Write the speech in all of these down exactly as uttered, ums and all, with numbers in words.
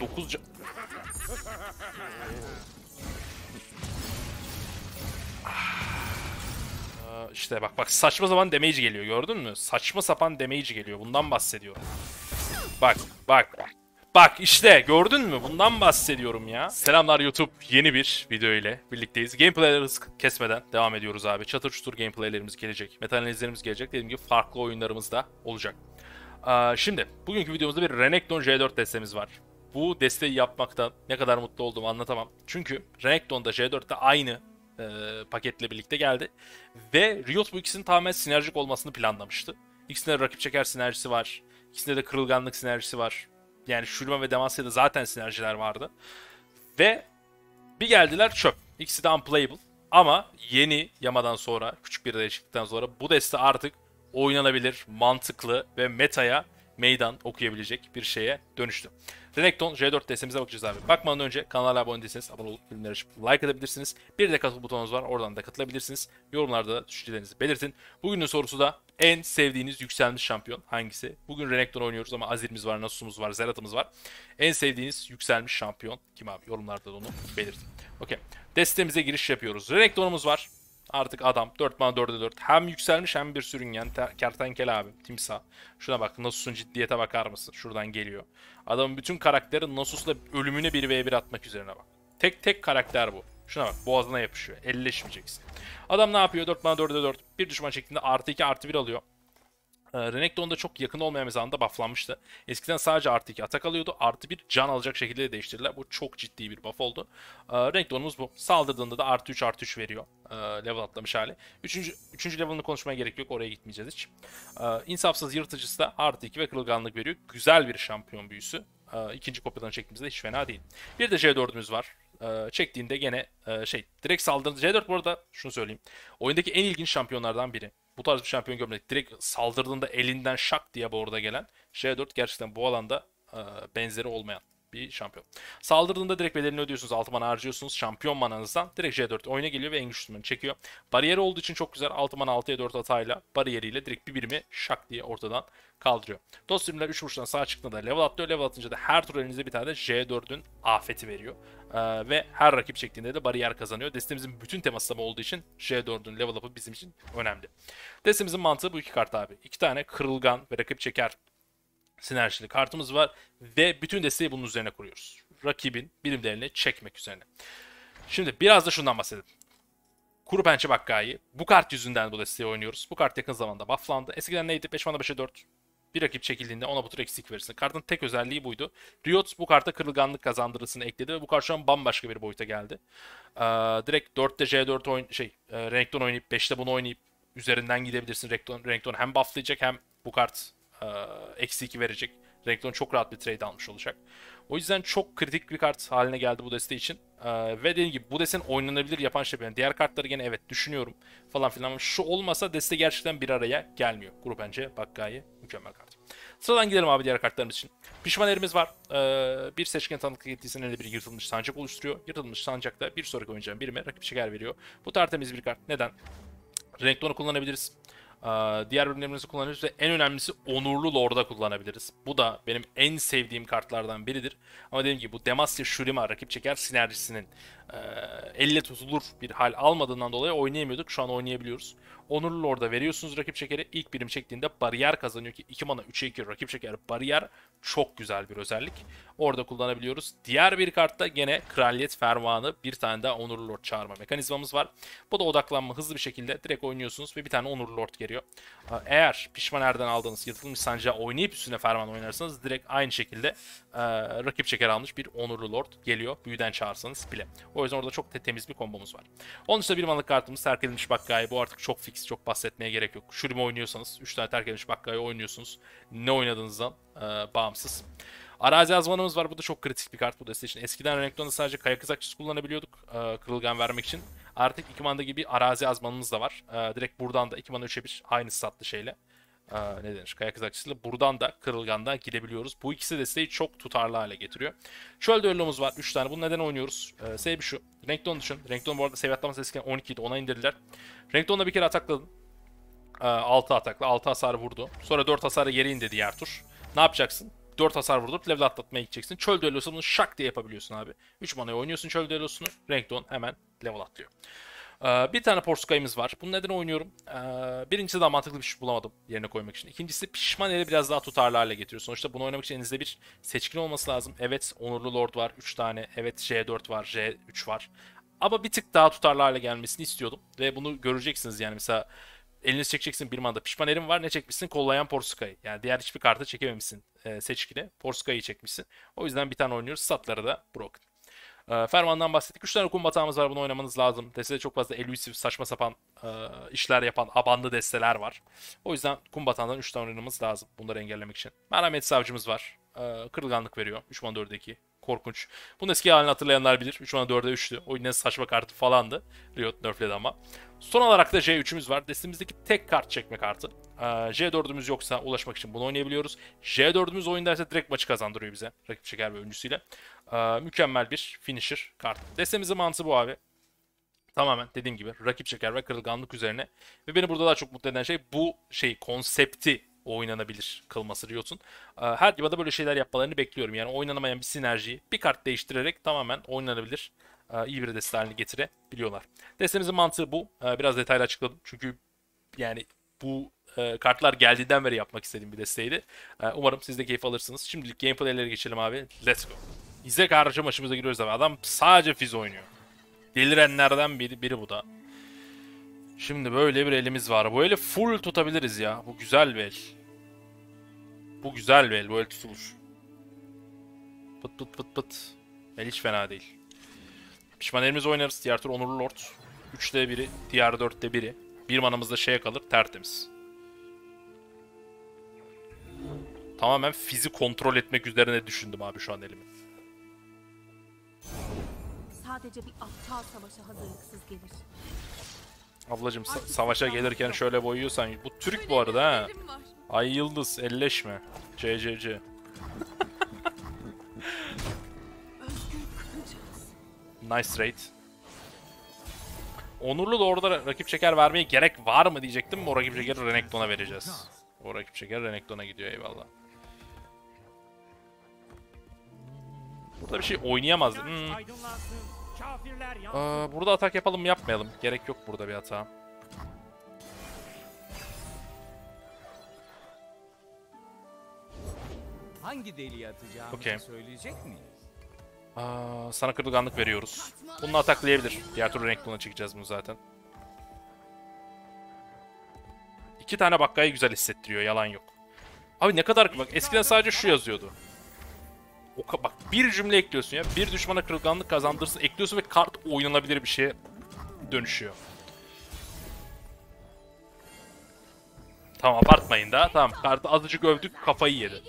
dokuz can... İşte bak bak saçma zaman damage geliyor, gördün mü? Saçma sapan damage geliyor, bundan bahsediyorum. Bak bak bak işte gördün mü? Bundan bahsediyorum ya. Selamlar YouTube, yeni bir video ile birlikteyiz. Gameplay'leri kesmeden devam ediyoruz abi. Çatır çutur gameplay'lerimiz gelecek. Meta analizlerimiz gelecek. Dediğim gibi farklı oyunlarımız da olacak. Ee, şimdi bugünkü videomuzda bir Renekton J dört destemiz var. Bu desteği yapmaktan ne kadar mutlu olduğumu anlatamam. Çünkü Renekton'da J dörtte aynı e, paketle birlikte geldi. Ve Riot bu ikisinin tamamen sinerjik olmasını planlamıştı. İkisinde rakip çeker sinerjisi var. İkisinde de kırılganlık sinerjisi var. Yani Shulma ve Demacia'da zaten sinerjiler vardı. Ve bir geldiler çöp. İkisi de unplayable. Ama yeni Yama'dan sonra, küçük bir değişiklikten sonra bu deste artık oynanabilir, mantıklı ve metaya meydan okuyabilecek bir şeye dönüştü. Renekton J dört destemize bakacağız abi. Bakmadan önce kanala abone değilseniz abone olup filmleri açıp like edebilirsiniz. Bir de katıl butonunuz var, oradan da katılabilirsiniz. Yorumlarda da düşüncelerinizi belirtin. Bugünün sorusu da en sevdiğiniz yükselmiş şampiyon hangisi? Bugün Renekton oynuyoruz ama Azir'imiz var, Nasus'umuz var, Zerat'ımız var. En sevdiğiniz yükselmiş şampiyon kim abi? Yorumlarda da onu belirtin. Okey. Destemize giriş yapıyoruz. Renekton'umuz var. Artık adam dört mana dörde dört. Hem yükselmiş hem bir sürüngen. Kertenkele abi. Timsah. Şuna bak. Nasus'un ciddiyete bakar mısın? Şuradan geliyor. Adamın bütün karakteri Nasus'la ölümüne bir v bir atmak üzerine bak. Tek tek karakter bu. Şuna bak. Boğazına yapışıyor. Elleşmeyeceksin. Adam ne yapıyor? dört mana dörde dört. Bir düşman çektiğinde artı iki artı bir alıyor. Ee, Renekton'da çok yakın olmayan mezanında bufflanmıştı. Eskiden sadece artı iki atak alıyordu. Artı bir can alacak şekilde de değiştirdiler. Bu çok ciddi bir buff oldu. Ee, Renekton'umuz bu. Saldırdığında da artı üç artı üç veriyor. Ee, level atlamış hali. Üçüncü, üçüncü level'ını konuşmaya gerek yok. Oraya gitmeyeceğiz hiç. Ee, İnsafsız yırtıcısı da artı iki ve kırılganlık veriyor. Güzel bir şampiyon büyüsü. Ee, ikinci kopyadan çektiğimizde hiç fena değil. Bir de J dört'ümüz var. Ee, çektiğinde gene e, şey direkt saldırdı. J dört bu arada şunu söyleyeyim. Oyundaki en ilginç şampiyonlardan biri. Bu tarz bir şampiyon görmedik. Direkt saldırdığında elinden şak diye bu arada gelen J dört gerçekten bu alanda e, benzeri olmayan bir şampiyon. Saldırdığında direkt bedelini ödüyorsunuz. altı mana harcıyorsunuz. Şampiyon mananızdan direkt J dört oyuna geliyor ve en güçlü düşmanı çekiyor. Bariyeri olduğu için çok güzel. altı mana altıya dört hatayla bariyeriyle direkt bir birimi şak diye ortadan kaldırıyor. Dost birimler üç vuruştan sağ çıktığında da level atlıyor. Level atınca da her tur elinizde bir tane de J dört'ün afeti veriyor. Ee, ve her rakip çektiğinde de bariyer kazanıyor. Destemizin bütün temasları olduğu için J dört'ün level up'ı bizim için önemli. Destemizin mantığı bu iki kart abi. İki tane kırılgan ve rakip çeker sinerjili kartımız var ve bütün desteği bunun üzerine kuruyoruz. Rakibin birimlerini çekmek üzerine. Şimdi biraz da şundan bahsedelim. Kuru Pençe Bakkai'yi. Bu kart yüzünden bu desteği oynuyoruz. Bu kart yakın zamanda bufflandı. Eskiden neydi? beş mana beşe dört. Bir rakip çekildiğinde ona bu tur eksik verirsin. Kartın tek özelliği buydu. Riot bu karta kırılganlık kazandırısını ekledi ve bu kart şu an bambaşka bir boyuta geldi. Ee, direkt dörtte J dört oyn şey, e, Renekton oynayıp beşte bunu oynayıp üzerinden gidebilirsin. Renekton, Renekton hem bufflayacak hem bu kart eksi iki verecek. Renekton çok rahat bir trade almış olacak. O yüzden çok kritik bir kart haline geldi bu deste için. Ee, ve dediğim gibi bu destenin oynanabilir yapan şey yani diğer kartları gene evet düşünüyorum falan filan. Şu olmasa deste gerçekten bir araya gelmiyor. Grup bence Bakkai'yi mükemmel kart. Sıradan gidelim abi diğer kartlarımız için. Pişmanerimiz var. Ee, bir seçkin tanıklık ettiğisinin elde bir yırtılmış sancak oluşturuyor. Yırtılmış sancakta bir sonraki oynayacağın birime rakip şeker veriyor. Bu tertemiz bir kart. Neden? Renekton'u kullanabiliriz. Diğer bölümlerimizi kullanabiliriz ve en önemlisi Onurlu Lord'a kullanabiliriz. Bu da benim en sevdiğim kartlardan biridir. Ama dediğim gibi bu Demacia Shurima rakip çeker sinerjisinin e, elle tutulur bir hal almadığından dolayı oynayamıyorduk. Şu an oynayabiliyoruz. Onurlu Lord'a veriyorsunuz rakip çekeri. İlk birim çektiğinde bariyer kazanıyor ki iki mana üçe iki rakip çeker bariyer çok güzel bir özellik. Orada kullanabiliyoruz. Diğer bir kartta gene Kraliyet Fermanı bir tane daha Onurlu Lord çağırma mekanizmamız var. Bu da odaklanma hızlı bir şekilde direkt oynuyorsunuz ve bir tane Onurlu Lord geliyor. Eğer Pişmaner'den aldığınız yırtılmış sancağı oynayıp üstüne ferman oynarsanız direkt aynı şekilde e, rakip çeker almış bir Onurlu Lord geliyor. Büyüden çağırsanız bile. O yüzden orada çok temiz bir kombomuz var. Onun dışında bir manlık kartımız terk edilmiş Bakkai'yi. Bu artık çok fix. Çok bahsetmeye gerek yok. Shurima oynuyorsanız üç tane terk edilmiş Bakkai'yi oynuyorsunuz. Ne oynadığınızdan e, bağımsız. Arazi azmanımız var. Bu da çok kritik bir kart bu deste için. Eskiden Renekton'da sadece kaya kızakçısı kullanabiliyorduk e, kırılgan vermek için. Artık iki manda gibi arazi azmanımız da var. E, direkt buradan da iki manda üçe bir aynı statlı şeyle. Ee, ne denir? Kaya kızakçısıyla buradan da kırılganda gidebiliyoruz. Bu ikisi desteği çok tutarlı hale getiriyor. Çöl düellomuz var. üç tane. Bunu neden oynuyoruz? Ee, sebebi şu. Renekton düşün. Renekton bu arada seviye atlaması eskiden on ikiydi. ona indirdiler. Renekton'la bir kere atakladın. Ee, altı atakla. altı hasar vurdu. Sonra dört hasarı geri indi diğer tur. Ne yapacaksın? dört hasar vurdurup level atlatmaya gideceksin. Çöl düellosunu bunu şak diye yapabiliyorsun abi. üç manaya oynuyorsun çöl düellosunu. Renekton hemen level atlıyor. Ee, bir tane Porsukay'ımız var. Bunun nedeni oynuyorum. Ee, birincisi daha mantıklı bir şey bulamadım yerine koymak için. İkincisi pişman eli biraz daha tutarlı hale getiriyor. Sonuçta bunu oynamak için elinizde bir seçkin olması lazım. Evet Onurlu Lord var. üç tane. Evet J dört var. J üç var. Ama bir tık daha tutarlı hale gelmesini istiyordum. Ve bunu göreceksiniz yani mesela... Eliniz çekeceksin bir manda. Pişman elin var. Ne çekmişsin? Kollayan Porsukay'ı. Yani diğer hiçbir kartı çekememişsin e, seçkine. Porsukay'ı çekmişsin. O yüzden bir tane oynuyoruz. Statlara da broken. E, Ferman'dan bahsettik. üç tane kum batağımız var. Bunu oynamanız lazım. Destede çok fazla elusive saçma sapan e, işler yapan abandı desteler var. O yüzden kum batağından üç tane oynamamız lazım. Bunları engellemek için. Merhamet Savcımız var. E, kırılganlık veriyor. üç mana dörtteki. Korkunç. Bunun eski halini hatırlayanlar bilir. üç mana dörde üçtü. Oyun en saçma kartı falandı. Riot nerfledi ama. Son olarak da J üçümüz var. Destimizdeki tek kart çekme kartı. Ee, J dördümüz yoksa ulaşmak için bunu oynayabiliyoruz. J dördümüz oyundaysa direkt maçı kazandırıyor bize. Rakip şeker ve öncüsüyle. Ee, mükemmel bir finisher kart. Destemizin mantığı bu abi. Tamamen dediğim gibi rakip şeker ve kırılganlık üzerine. Ve beni burada daha çok mutlu eden şey bu şey konsepti. Oynanabilir kılması Riot'un. Her yılda böyle şeyler yapmalarını bekliyorum. Yani oynanamayan bir sinerjiyi bir kart değiştirerek tamamen oynanabilir. İyi bir deste haline getirebiliyorlar. Destemizin mantığı bu. Biraz detaylı açıkladım. Çünkü yani bu kartlar geldiğinden beri yapmak istediğim bir desteydi. Umarım siz de keyif alırsınız. Şimdilik gameplay'lere geçelim abi. Let's go. İzle karşı maçımıza giriyoruz abi. Adam sadece Fizz oynuyor. Delirenlerden biri, biri bu da. Şimdi böyle bir elimiz var. Bu eli full tutabiliriz ya. Bu güzel bir el. Bu güzel bir el. Bu el tutulur. Pıt pıt pıt pıt. El hiç fena değil. Pişman elimiz oynarız. Diğer tur Onurlu Lord. üçte biri. Diğer dörtte biri. Bir manamızda şeye kalır. Tertemiz. Tamamen fizi kontrol etmek üzerine düşündüm abi şu an elimi. Sadece bir aptal savaşa hazırlıksız gelir. Ablacım sa savaşa gelirken şöyle boyuyorsan... Bu Türk bu arada ha. Ay Yıldız elleşme. C C C. Nice raid. Onurlu da orada rakip şeker vermeye gerek var mı diyecektim. O rakip şekeri Renekton'a vereceğiz. O rakip şeker Renekton'a gidiyor eyvallah. Burada bir şey oynayamaz. Hmm. Aa, burada atak yapalım mı yapmayalım. Gerek yok burada bir hata. Hangi deliği atacağımızı okay. Söyleyecek miyiz? Aa, sana kırılganlık veriyoruz. Bununla ataklayabilir. Diğer türlü Renekton'a çekeceğiz bunu zaten. İki tane bakkayı güzel hissettiriyor. Yalan yok. Abi ne kadar... Bak eskiden sadece şu yazıyordu. O, bak bir cümle ekliyorsun ya. Bir düşmana kırılganlık kazandırsın. Ekliyorsun ve kart oynanabilir bir şeye dönüşüyor. Tamam abartmayın da. Tamam kartı azıcık övdük kafayı yedi.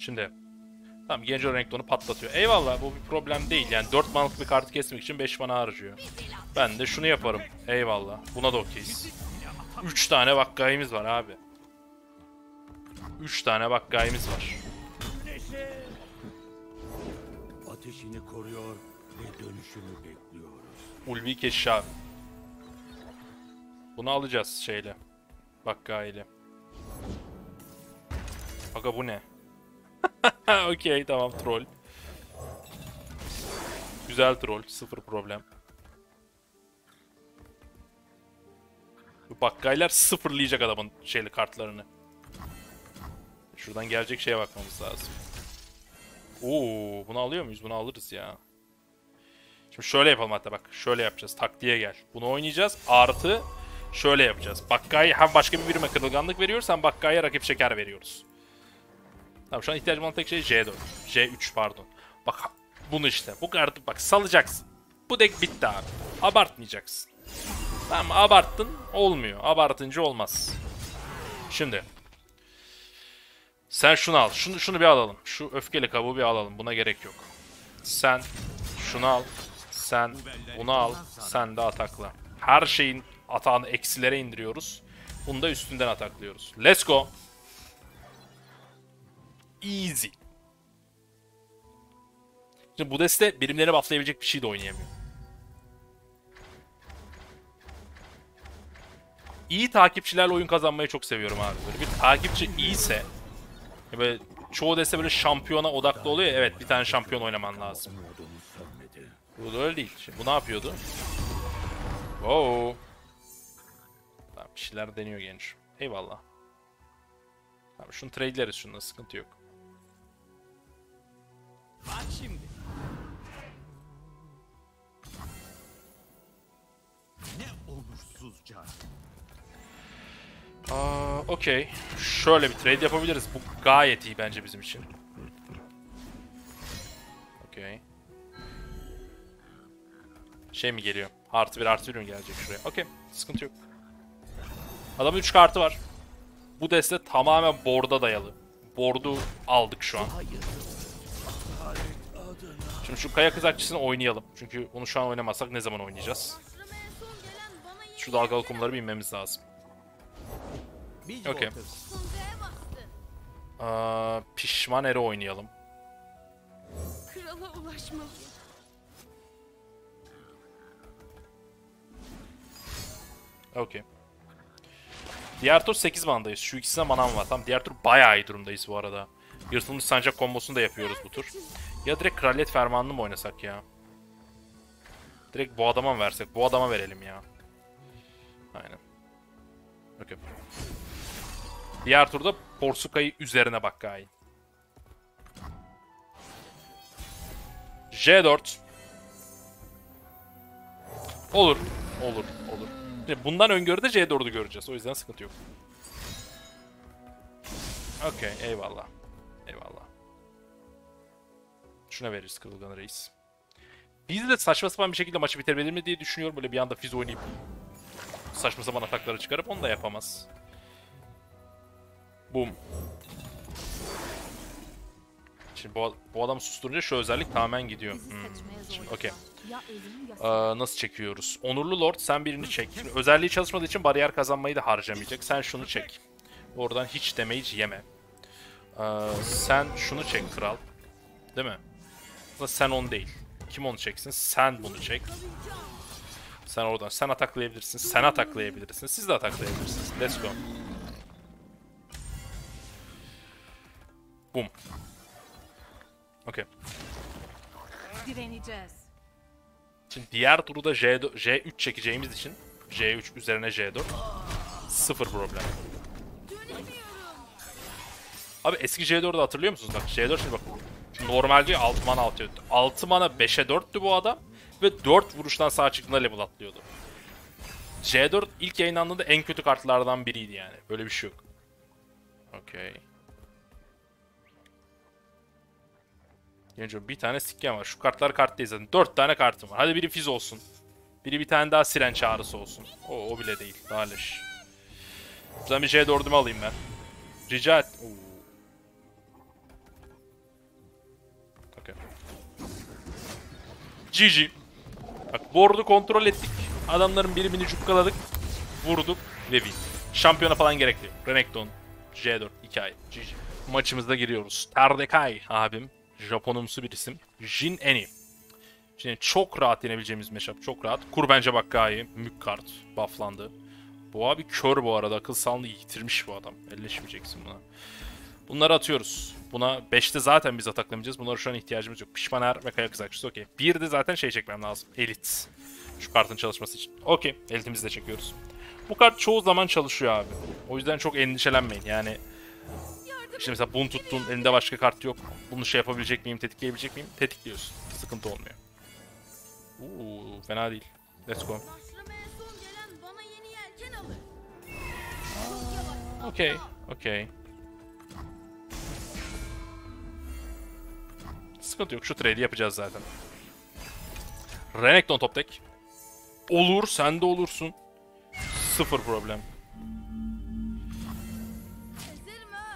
Şimdi... Tamam Genco Renekton'u patlatıyor. Eyvallah bu bir problem değil. Yani dört manalık bir kartı kesmek için beş mana harcıyor. Ben de şunu yaparım. Eyvallah. Buna da okeyiz. üç tane vakkayımız var abi. üç tane vakkayımız var. Ateşini koruyor ve dönüşünü bekliyoruz. Ulvi keşiş abi. Bunu alacağız şeyle. Vakkayla. Aga bu ne? Okey tamam troll. Güzel troll. Sıfır problem. Bu bakkaylar sıfırlayacak adamın şeyli kartlarını. Şuradan gelecek şeye bakmamız lazım. Oo, bunu alıyor muyuz? Bunu alırız ya. Şimdi şöyle yapalım hatta bak. Şöyle yapacağız. Taktiğe gel. Bunu oynayacağız. Artı şöyle yapacağız. Bakkayı hem başka bir birime kırılganlık veriyoruz hem bakkaya rakip şeker veriyoruz. Tamam şu an ihtiyacım olan tek şey J dört. J üç pardon. Bak bunu işte. Bu kartı bak salacaksın. Bu deck bitti abi. Abartmayacaksın. Tamam abarttın olmuyor. Abartınca olmaz. Şimdi. Sen şunu al. Şunu, şunu bir alalım. Şu öfkeli kabuğu bir alalım. Buna gerek yok. Sen şunu al. Sen bunu al. Sen de atakla. Her şeyin atağını eksilere indiriyoruz. Bunu da üstünden ataklıyoruz. Let's go. Easy. Şimdi bu deste birimlerine bufflayabilecek bir şey de oynayamıyor. İyi takipçilerle oyun kazanmayı çok seviyorum abi. Böyle bir takipçi iyiyse, böyle çoğu deste böyle şampiyona odaklı oluyor ya, evet bir tane şampiyon oynaman lazım. Bu da öyle değil. Şimdi bu ne yapıyordu? Wow. Tamam, bir şeyler deniyor genç. Eyvallah. Tamam, şunu trade'leriz, şununla sıkıntı yok. Bak şimdi. Ne onursuzca. Aa, okey. Şöyle bir trade yapabiliriz. Bu gayet iyi bence bizim için. Okey. Şey mi geliyor? Artı bir artı bir mi gelecek şuraya? Okey. Sıkıntı yok. Adamın üç kartı var. Bu deste tamamen board'a dayalı. Board'u aldık şu an. Şimdi şu kaya kızakçısını oynayalım. Çünkü onu şu an oynamazsak ne zaman oynayacağız? Şu dalgalı kumları binmemiz lazım. Okey. Ee, pişman eri oynayalım. Krala ulaşmalı. Okey. Diğer tur sekiz bandayız. Şu ikisine manam var. Tamam, diğer tur bayağı iyi durumdayız bu arada. Yırtılmış sancak kombosunu da yapıyoruz bu tur. Ya direkt kraliyet fermanını mı oynasak ya? Direkt bu adama mı versek? Bu adama verelim ya. Aynen. Okey. Diğer turda Porsuka'yı üzerine bak Gain. J dört. Olur. Olur. Olur. Bundan öngörü de J dört'ü göreceğiz. O yüzden sıkıntı yok. Okey. Eyvallah. Eyvallah. Şuna veririz Kırılgan Reis. Biz de saçma sapan bir şekilde maçı bitirebilir mi diye düşünüyorum. Böyle bir anda Fizz oynayıp saçma sapan atakları çıkarıp onu da yapamaz. Boom. Şimdi bu, bu adamı susturunca şu özellik tamamen gidiyor. Hmm. Okey. Ee, nasıl çekiyoruz? Onurlu Lord sen birini çek. Şimdi özelliği çalışmadığı için bariyer kazanmayı da harcamayacak. Sen şunu çek. Oradan hiç damage yeme. Ee, sen şunu çek kral. Değil mi? Aslında sen onu değil. Kim onu çeksin? Sen bunu çek. Sen oradan. Sen ataklayabilirsin. Sen ataklayabilirsin. Siz de ataklayabilirsiniz. Let's go. Boom. Okey. Şimdi diğer turu da J üç çekeceğimiz için J üç üzerine J dört sıfır problem. Abi eski J dört'ü hatırlıyor musunuz? Bak J dört şimdi bak. Normalde altı mana altıya altı mana beşe dört'tü bu adam. Ve dört vuruştan sağ çıktığında level atlıyordu. J dört ilk yayınlandığında en kötü kartlardan biriydi yani. Böyle bir şey yok. Okey. Bir tane sikken var. Şu kartlar kart değil zaten. Dört tane kartım var. Hadi biri Fizz olsun. Biri bir tane daha Siren Çağrısı olsun. O, o bile değil. Daha leş. Buradan bir J dört'ümü alayım ben. Rica et. Okay. G G. Bak board'u kontrol ettik. Adamların birimini cukkaladık. Vurduk. Ve win. Şampiyona falan gerekli. Renekton. J dört. Hikaye. G G. Maçımızda giriyoruz. Tardekai abim. Japonumsu bir isim. Jin Eni. Şimdi çok rahat yenebileceğimiz meşap. Çok rahat. Kur bence Bakkai'yi. Mük kart. Bufflandı. Bu abi kör bu arada. Akıl sağlığını yitirmiş bu adam. Elleşmeyeceksin buna. Bunları atıyoruz. Buna beşte zaten biz ataklamayacağız. Bunlara şu an ihtiyacımız yok. Pişmaner ve kaya kızakçısı. Okey. bir de zaten şey çekmem lazım. Elit. Şu kartın çalışması için. Okey. Elitimizi de çekiyoruz. Bu kart çoğu zaman çalışıyor abi. O yüzden çok endişelenmeyin. Yani... İşte mesela bunu tuttun, elinde başka kart yok. Bunu şey yapabilecek miyim, tetikleyebilecek miyim? Tetikliyorsun. Sıkıntı olmuyor. Uuu, fena değil. Let's go. Okey, okey. Sıkıntı yok, şu trade'i yapacağız zaten. Renekton top deck. Olur, sen de olursun. Sıfır problem.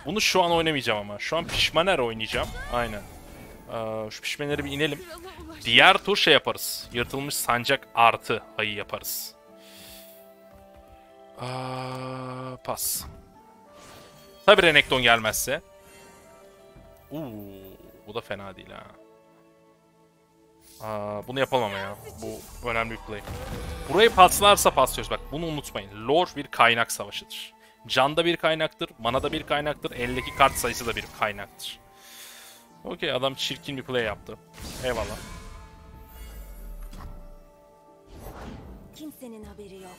Bunu şu an oynamayacağım ama. Şu an pişmaner oynayacağım. Aynen. Ee, şu pişmaneri bir inelim. Diğer tur şey yaparız. Yırtılmış sancak artı ayı yaparız. Ee, pas. Tabi Renekton gelmezse. Uuu, bu da fena değil ha. Aa, bunu yapalım ama ya. Bu önemli bir play. Burayı paslarsa paslıyoruz. Bak bunu unutmayın. Lore bir kaynak savaşıdır. Can da bir kaynaktır. Mana da bir kaynaktır. Eldeki kart sayısı da bir kaynaktır. Okey, adam çirkin bir play yaptı. Eyvallah. Kimsenin haberi yok.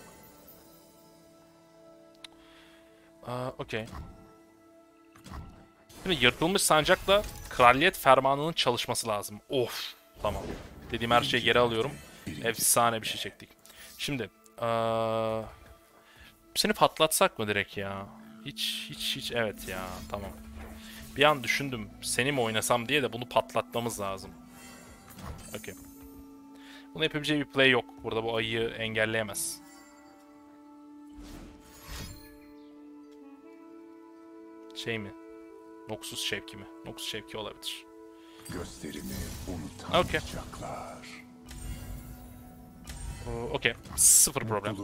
Aa, okey. Şimdi yırtılmış sancakla kraliyet fermanının çalışması lazım. Of. Tamam. Dediğim her şeyi geri alıyorum. Efsane bir şey çektik. Şimdi. Aa, seni patlatsak mı direkt ya? Hiç hiç hiç evet ya. Tamam. Bir an düşündüm. Seni mi oynasam diye de bunu patlatmamız lazım. Okey. Bunu yapabileceği bir play yok. Burada bu ayıyı engelleyemez. Şey mi? Noksuz şevki mi? Noksuz şevki olabilir. Gösterimi unutamayacaklar. Okey. Okay. Sıfır problem.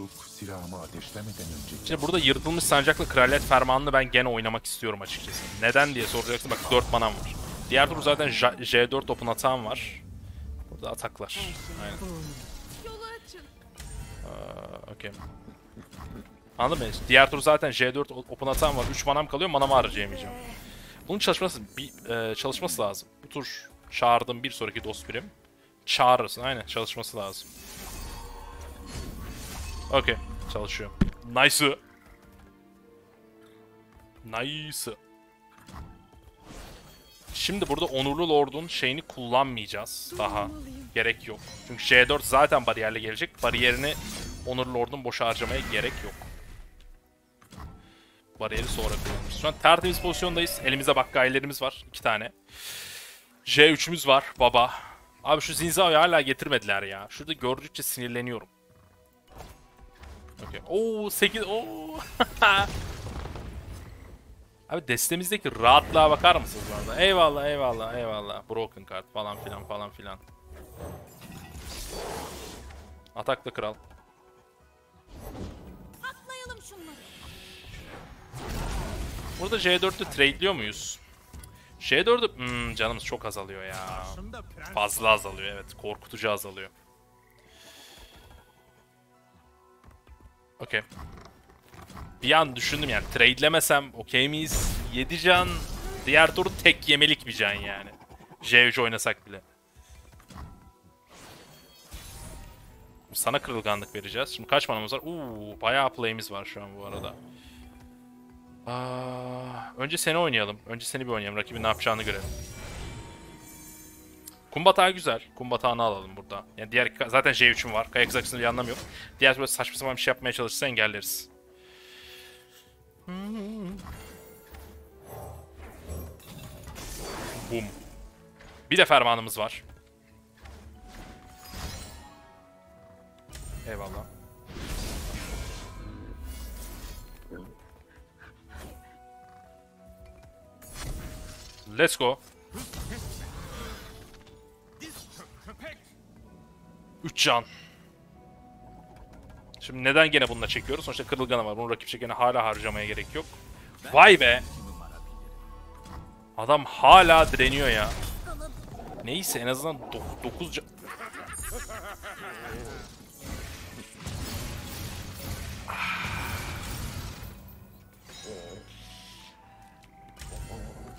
Şimdi burada yırtılmış sancaklı kraliyet fermanını ben gene oynamak istiyorum açıkçası. Neden diye soracaksın. Bak dört manam var. Diğer tur zaten J dört topun atağım var. Burada ataklar. Aynen. Ee, okay. Anladın mı? Diğer tur zaten J dört open atan var. üç manam kalıyor. Manamı harcayamayacağım. Bunun çalışması, bir, e, çalışması lazım. Bu tur çağırdım bir sonraki dost birim. Çağırırsın. Aynen. Çalışması lazım. Okey. Çalışıyor. Nice. Nice. Şimdi burada Onurlu Lord'un şeyini kullanmayacağız. Daha. Gerek yok. Çünkü J dört zaten bariyerle gelecek. Bariyerini Onurlu Lord'un boşa harcamaya gerek yok. Bariyeri sonra kullanırız. Şu an tertemiz pozisyondayız. Elimizde bakkailerimiz var. iki tane. J üçümüz var. Baba. Abi şu Zinza'yı hala getirmediler ya. Şurada gördükçe sinirleniyorum. Okay. Oo sekiz. Oo. Abi destemizdeki rahatlığa bakar mısınız orada? Eyvallah eyvallah eyvallah. Broken card falan filan falan filan. Ataklı kral. Atlayalım şunları. Burada J dört'ü trade'liyor muyuz? J dört'ü... Hmm, canımız çok azalıyor ya. Fazla azalıyor evet. Korkutucu azalıyor. Okey. Bir an düşündüm yani. Trade'lemesem okey miyiz? yedi can. Diğer tur tek yemelik bir can yani. J üç oynasak bile. Sana kırılganlık vereceğiz. Şimdi kaç manamız var? Uuu bayağı play'imiz var şu an bu arada. Aa, önce seni oynayalım. Önce seni bir oynayalım. Rakibin ne yapacağını görelim. Kum batağı güzel. Kum batağını alalım burada. Yani diğer zaten J üç'üm var. Kayak zaksının bir anlamı yok. Diğer böyle saçma sapan bir şey yapmaya çalışırsa engelleriz. Bum. Bir de fermanımız var. Eyvallah. Let's go. üç can. Şimdi neden gene bununla çekiyoruz? Sonuçta kırılganı var. Bunu rakip çekene hala harcamaya gerek yok. Vay be. Adam hala direniyor ya. Neyse en azından dokuz can.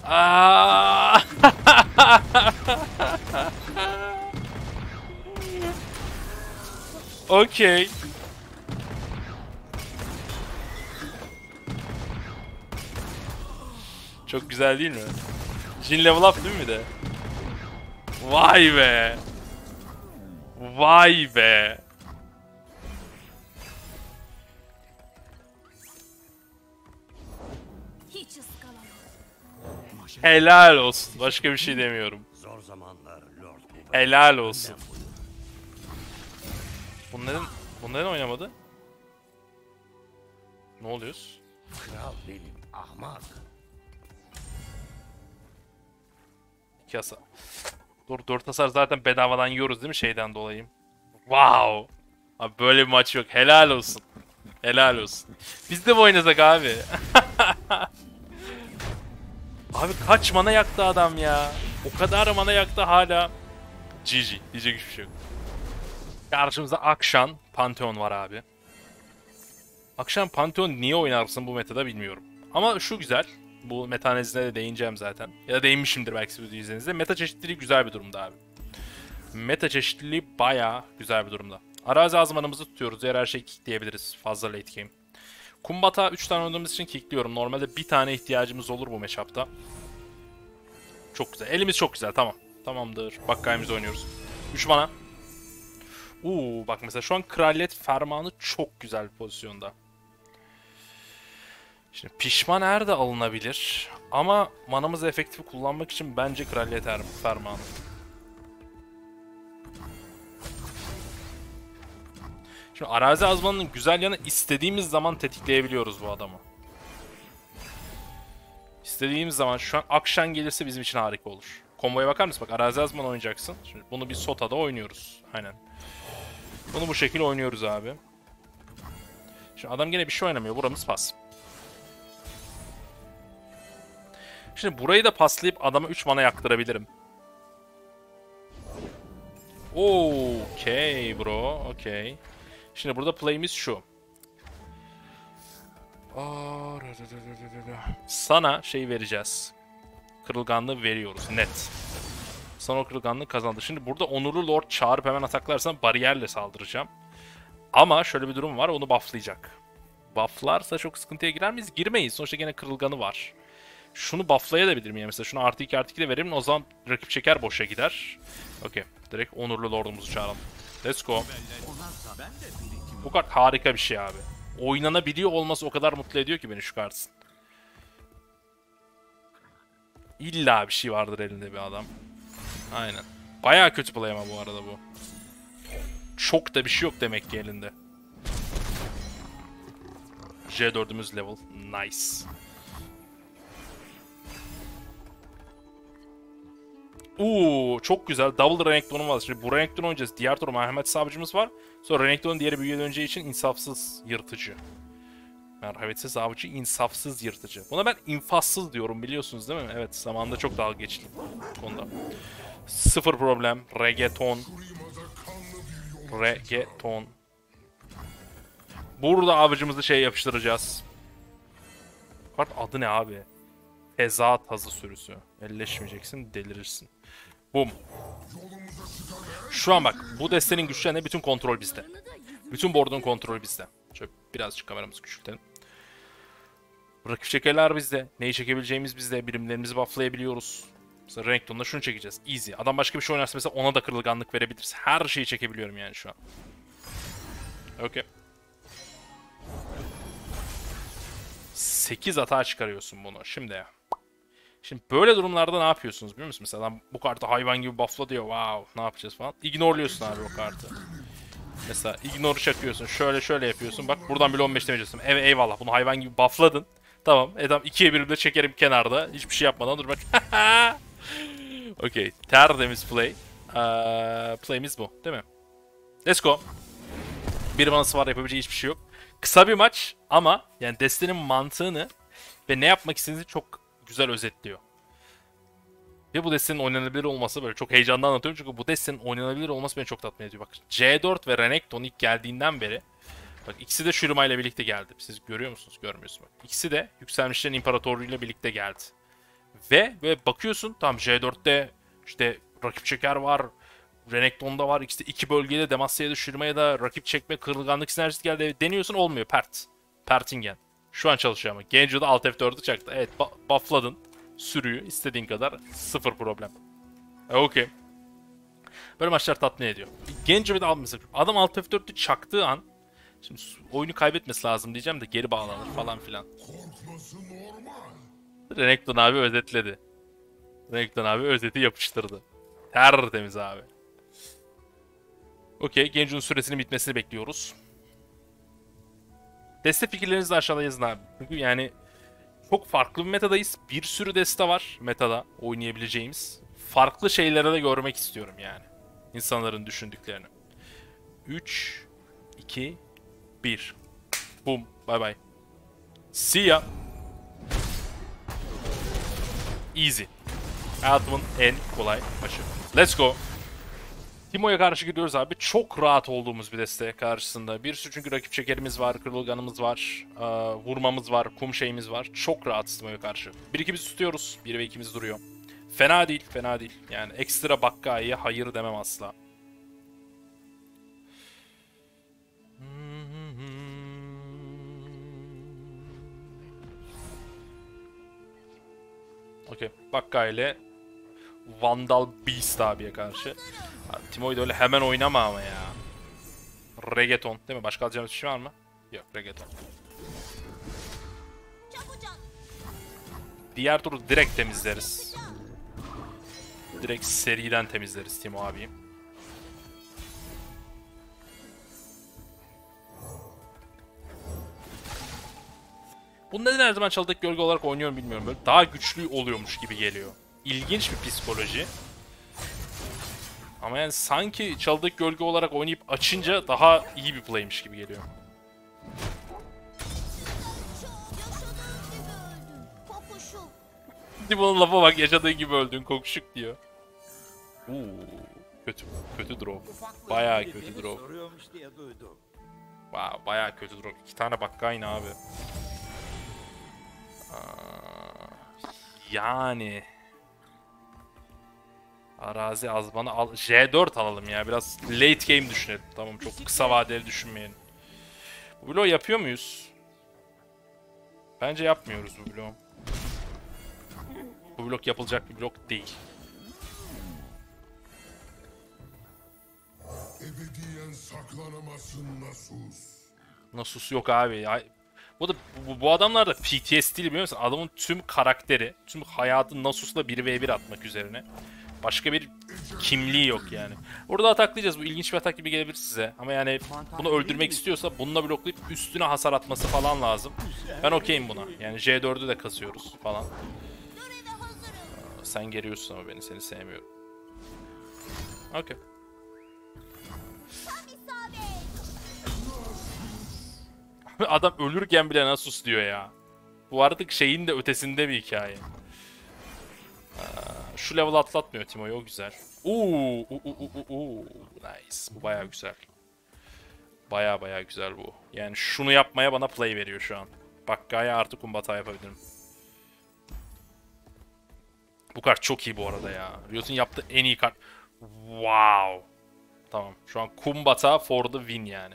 Aaaaaaah. Okey. Çok güzel değil mi? Jhin level up değil mi de? Vay be. Vay be. Helal olsun. Başka bir şey demiyorum. Zor zamanlar Lord. Helal olsun. Bunların bunların oynamadı. Ne oluyoruz? Kral benim ahmak. iki hasar. Doğru dört hasar zaten bedavadan yiyoruz değil mi şeyden dolayı? Wow. Abi böyle bir maç yok. Helal olsun. Helal olsun. Biz de mi oynasak abi? Abi kaç mana yaktı adam ya. O kadar mana yaktı hala. G G. Diyecek hiçbir şey yok. Karşımızda Akşan Pantheon var abi. Akşan Pantheon niye oynarsın bu metada bilmiyorum. Ama şu güzel. Bu meta analizine de değineceğim zaten. Ya da değinmişimdir belki siz video izlediğinizde. Meta çeşitliliği güzel bir durumda abi. Meta çeşitliliği bayağı güzel bir durumda. Arazi azmanımızı tutuyoruz. Diğer her şeyi kickleyebiliriz. Fazla late game. Kumbat'a üç tane oynadığımız için kickliyorum. Normalde bir tane ihtiyacımız olur bu matchup'ta. Çok güzel. Elimiz çok güzel. Tamam. Tamamdır. Bakkayımızı oynuyoruz. üç mana. Uuu bak mesela şu an Kraliyet Fermanı çok güzel bir pozisyonda. Şimdi pişman nerede alınabilir? Ama manamızı efektif kullanmak için bence Kraliyet Fermanı. Şimdi arazi azmanının güzel yanı istediğimiz zaman tetikleyebiliyoruz bu adamı. İstediğimiz zaman şu an Akşan gelirse bizim için harika olur. Komboya bakar mısın? Bak arazi azman oynayacaksın. Şimdi bunu bir Sota'da oynuyoruz. Aynen. Bunu bu şekilde oynuyoruz abi. Şimdi adam gene bir şey oynamıyor. Buramız pas. Şimdi burayı da paslayıp adama üç mana yaktırabilirim. Okey bro. Okey. Şimdi burada play'imiz şu. Sana şey vereceğiz. Kırılganlığı veriyoruz. Net. Sana o kırılganlığı kazandı. Şimdi burada onurlu lord çağırıp hemen ataklarsan bariyerle saldıracağım. Ama şöyle bir durum var. Onu bufflayacak. Bufflarsa çok sıkıntıya girer miyiz? Girmeyiz. Sonuçta gene kırılganı var. Şunu bufflayabilirim yani mesela. Şunu artı iki artı iki de veririm. O zaman rakip çeker boşa gider. Okey. Direkt onurlu lordumuzu çağıralım. Let's go. Bu kart harika bir şey abi. Oynanabiliyor olması o kadar mutlu ediyor ki beni şu kartın. İlla bir şey vardır elinde bir adam. Aynen. Bayağı kötü play ama bu arada bu. Çok da bir şey yok demek ki elinde. J dördümüz level. Nice. Uuu çok güzel. Double Renekton'um var. Şimdi bu Renekton oynayacağız. Diğer tur merhamet savcımız var. Sonra Renekton'un diğeri büyüye döneceği için insafsız yırtıcı. Merhametsiz avcı, insafsız yırtıcı. Buna ben infazsız diyorum biliyorsunuz değil mi? Evet zamanında çok dalga geçildim bu konuda. Sıfır problem. Reggaeton. Reggaeton. Burada avcımızı şey yapıştıracağız. Kart adı ne abi? Feza tazı sürüsü. Elleşmeyeceksin, delirirsin. Bum. Şu an bak, bu destenin güçlerine bütün kontrol bizde. Bütün board'un kontrolü bizde. Şöyle birazcık kameramızı küçültelim. Rakip çekerler bizde. Neyi çekebileceğimiz bizde. Birimlerimizi bufflayabiliyoruz. Mesela Renekton'da şunu çekeceğiz. Easy. Adam başka bir şey oynarsa mesela ona da kırılganlık verebiliriz. Her şeyi çekebiliyorum yani şu an. Okey. sekiz hata çıkarıyorsun bunu. Şimdi ya. Şimdi böyle durumlarda ne yapıyorsunuz biliyor musun? Mesela adam bu kartı hayvan gibi buffla diyor. Wow ne yapacağız falan. İgnorluyorsun abi o kartı. Mesela ignoru çakıyorsun. Şöyle şöyle yapıyorsun. Bak buradan bile on beş demeyeceksin. Evet eyvallah bunu hayvan gibi buffladın. Tamam. E tamam ikiye biri de çekerim kenarda. Hiçbir şey yapmadan dur bak. Okey. Tertemiz play. Ee, play'imiz bu değil mi? Let's go. Bir manası var yapabileceği hiçbir şey yok. Kısa bir maç ama yani destenin mantığını ve ne yapmak istediğinizi çok güzel özetliyor. Ve bu destenin oynanabilir olması böyle çok heyecanlı anlatıyorum çünkü bu destenin oynanabilir olması beni çok tatmin ediyor. Bak C dört ve Renekton ilk geldiğinden beri bak ikisi de Shurima ile birlikte geldi. Siz görüyor musunuz? Görmüyorsunuz. Bak. İkisi de Yükselmişlerin İmparatorluğu ile birlikte geldi. Ve böyle bakıyorsun tam C dörtte işte rakip çeker var. Renekton'da var. İkisi de iki bölgede Demacia'ya da Shurma'ya da rakip çekme, kırılganlık sinerjisi geldi. Deniyorsun olmuyor. Pert. Pertingen. Şu an çalışıyor ama. Genjo'da alt F dördü çaktı. Evet. Buffladın. Sürüyü. İstediğin kadar. Sıfır problem. E, okey. Böyle maçlar tatmin ediyor. Genjo'yu da almasın. Adam alt F dördü çaktığı an şimdi oyunu kaybetmesi lazım diyeceğim de geri bağlanır falan filan. Renekton abi özetledi. Renekton abi özeti yapıştırdı. Tertemiz abi. Okey, Genjo'nun süresinin bitmesini bekliyoruz. Deste fikirlerinizi de aşağıda yazın abi. Çünkü yani çok farklı bir metadayız. Bir sürü deste var metada oynayabileceğimiz. Farklı şeylere de görmek istiyorum yani. İnsanların düşündüklerini. üç, iki, bir. Boom, bye bye. See ya. Easy. Hayatımın en kolay maçı. Let's go. Timo'ya karşı gidiyoruz abi. Çok rahat olduğumuz bir deste karşısında. Bir sürü çünkü rakip şekerimiz var, kırılganımız var, e, vurmamız var, kum şeyimiz var. Çok rahat Timo'ya karşı. bir iki biz tutuyoruz. bir ve ikimiz duruyor. Fena değil, fena değil. Yani ekstra bakkaiye hayır demem asla. Okey. Bakkaiyle Vandal Beast abiye karşı. Abi, Timo'yu da öyle hemen oynama ama ya. Reggaeton değil mi? Başka alacağımız bir şey var mı? Yok, reggaeton. Diğer turu direkt temizleriz. Direkt seriden temizleriz Timo abi. Bunu neden her zaman çaldık gölge olarak oynuyorum bilmiyorum. Böyle daha güçlü oluyormuş gibi geliyor. İlginç bir psikoloji. Ama yani sanki çaldık gölge olarak oynayıp açınca daha iyi bir playmiş gibi geliyor. Bunun lafa bak, yaşadığın gibi öldün kokuşuk diyor. Uuu, kötü kötü drop. Bayağı kötü drop. Ba bayağı kötü drop. İki tane bakkain abi. Yani arazi az bana al. J dört alalım ya, biraz late game düşünelim. Tamam, çok kısa vadeli düşünmeyelim. Bu bloğu yapıyor muyuz? Bence yapmıyoruz bu bloğu. Bu blok yapılacak bir blok değil. Ebediyen saklanamasın Nasus. Nasus yok abi. Bu da bu, bu adamlar da P T S D'li biliyor musun? Adamın tüm karakteri, tüm hayatı Nasus'la bir ve bir atmak üzerine. Başka bir kimliği yok yani. Orada ataklayacağız. Bu ilginç bir atak gibi gelebilir size. Ama yani bunu öldürmek istiyorsa bununla bloklayıp üstüne hasar atması falan lazım. Ben okeyim buna. Yani J dört'ü de kasıyoruz falan. Sen geriyorsun ama beni, seni sevmiyorum. Okey. Adam ölürken bile Nasus diyor ya. Bu artık şeyin de ötesinde bir hikaye. Şu level atlatmıyor Timo'yu, o güzel. Uuu, uu, uu, uu. Nice. Bu baya güzel. Baya baya güzel bu. Yani şunu yapmaya bana play veriyor şu an. Bakkaya artık kumbata yapabilirim. Bu kart çok iyi bu arada ya. Riot'un yaptığı en iyi kart. Wow. Tamam. Şu an Kumbata for the win yani.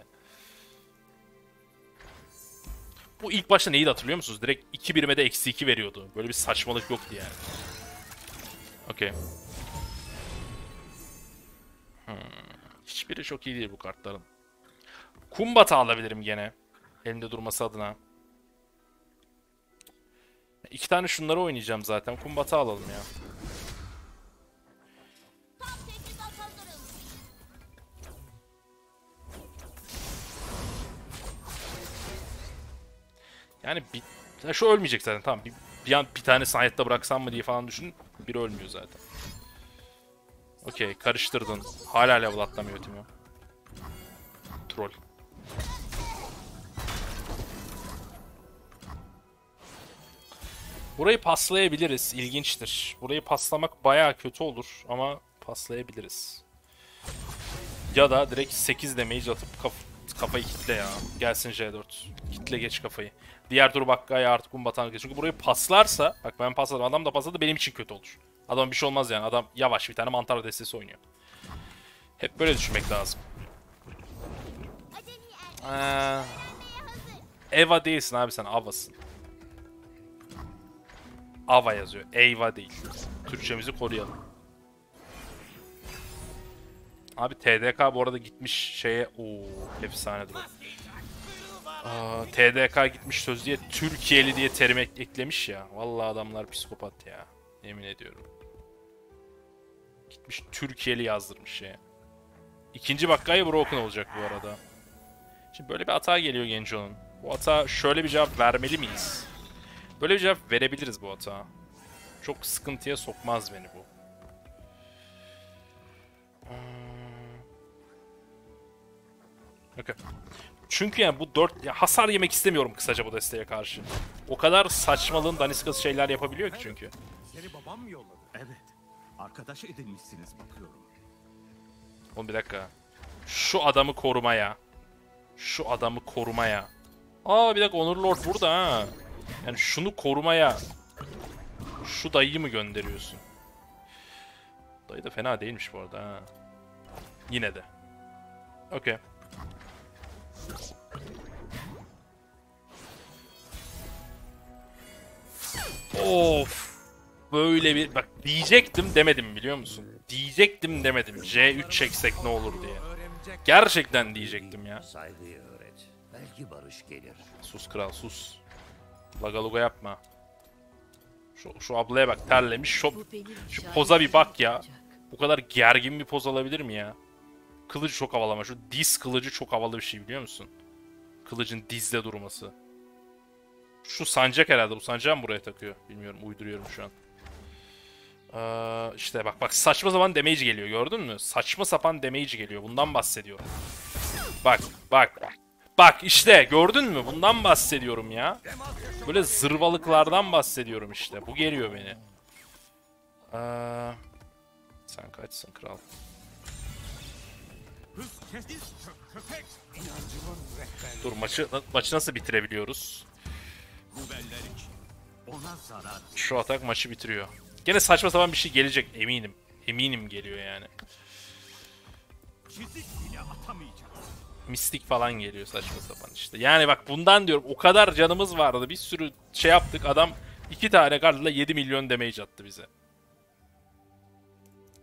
Bu ilk başta neydi hatırlıyor musunuz? Direkt iki birime de eksi iki veriyordu. Böyle bir saçmalık yoktu yani. Okey. Hmm. Hiçbiri çok iyi değil bu kartların. Kumbata alabilirim gene. Elimde durması adına. İki tane şunları oynayacağım zaten. Kumbata alalım ya. Yani bir, ya şu ölmeyecek zaten. Tamam. Bir, bir an bir tane hayatta bıraksam mı diye falan düşünün. Biri ölmüyor zaten. Okey, karıştırdın. Hala level atlamıyor Timo. Troll. Burayı paslayabiliriz. İlginçtir. Burayı paslamak bayağı kötü olur ama paslayabiliriz. Ya da direkt sekiz damage atıp kaf kafayı kitle ya. Gelsin J dört. Kitle geç kafayı. Diğer tur bakkaya artık um batanlık geç. Çünkü burayı paslarsa, bak ben pasladım, adam da pasladı, benim için kötü olur. Adam bir şey olmaz yani. Adam yavaş bir tane mantar destesi oynuyor. Hep böyle düşünmek lazım. Ee, Eva değilsin abi sen. Ava'sın. Ava yazıyor. Eyva değil. Türkçemizi koruyalım. Abi T D K bu arada gitmiş şeye... Ooo efsane durum. Aa, T D K gitmiş söz diye Türkiye'li diye terim ek eklemiş ya. Vallahi adamlar psikopat ya. Yemin ediyorum. Gitmiş Türkiye'li yazdırmış şeye. İkinci bakkaya broken olacak bu arada. Şimdi böyle bir hata geliyor Genco'nun. Bu hata şöyle bir cevap vermeli miyiz? Böyle bir cevap verebiliriz bu hata. Çok sıkıntıya sokmaz beni bu. Okay. Çünkü yani bu dört... Ya hasar yemek istemiyorum kısaca bu desteğe karşı. O kadar saçmalığın daniskası şeyler yapabiliyor ki çünkü. Seni babam mı yolladı? Evet. Arkadaş edinmişsiniz bakıyorum. Oğlum bir dakika. Şu adamı korumaya. Şu adamı korumaya. Aa bir dakika, Honor Lord burada ha. Yani şunu korumaya. Şu dayıyı mı gönderiyorsun? Dayı da fena değilmiş bu arada ha. Yine de. Okey. Of. Böyle bir... Bak diyecektim demedim biliyor musun? Diyecektim demedim. C üç çeksek ne olur diye. Gerçekten diyecektim ya. Belki barış gelir. Sus kral sus. Lagaluga yapma. Şu, şu ablaya bak, terlemiş. Şu, şu poza bir bak ya. Bu kadar gergin bir poz alabilir mi ya? Kılıcı çok havalı ama. Şu diz kılıcı çok havalı bir şey biliyor musun? Kılıcın dizde durması. Şu sancak herhalde. Bu sancağı mı buraya takıyor? Bilmiyorum. Uyduruyorum şu an. Ee, işte bak bak saçma zaman damage geliyor. Gördün mü? Saçma sapan damage geliyor. Bundan bahsediyorum. Bak bak. Bak işte gördün mü? Bundan bahsediyorum ya. Böyle zırvalıklardan bahsediyorum işte. Bu geliyor beni. Ee, sen kaçsın kral. Dur maçı, maçı nasıl bitirebiliyoruz? Şu atak maçı bitiriyor. Gene saçma sapan bir şey gelecek eminim. Eminim geliyor yani. Mistik falan geliyor saçma sapan işte. Yani bak bundan diyorum, o kadar canımız vardı. Bir sürü şey yaptık, adam iki tane kartla yedi milyon damage attı bize.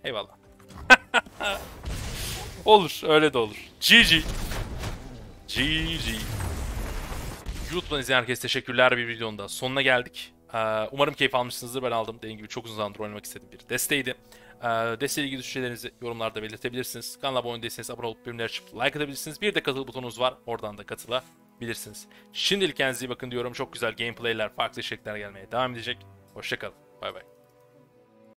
Eyvallah. Olur, öyle de olur. G G. G G. YouTube'dan izleyen herkese teşekkürler, bir videonun da sonuna geldik. Ee, umarım keyif almışsınızdır. Ben aldım. Dediğim gibi çok uzun zamandır oynamak istediğim bir desteydi. Ee, desteyle ilgili düşüncelerinizi yorumlarda belirtebilirsiniz. Kanala abone değilseniz abone olup bölümleri açıp like atabilirsiniz. Bir de katıl butonunuz var. Oradan da katılabilirsiniz. Şimdilik kendinize iyi bakın diyorum. Çok güzel gameplay'ler, farklı şekiller gelmeye devam edecek. Hoşçakalın. Bay bay.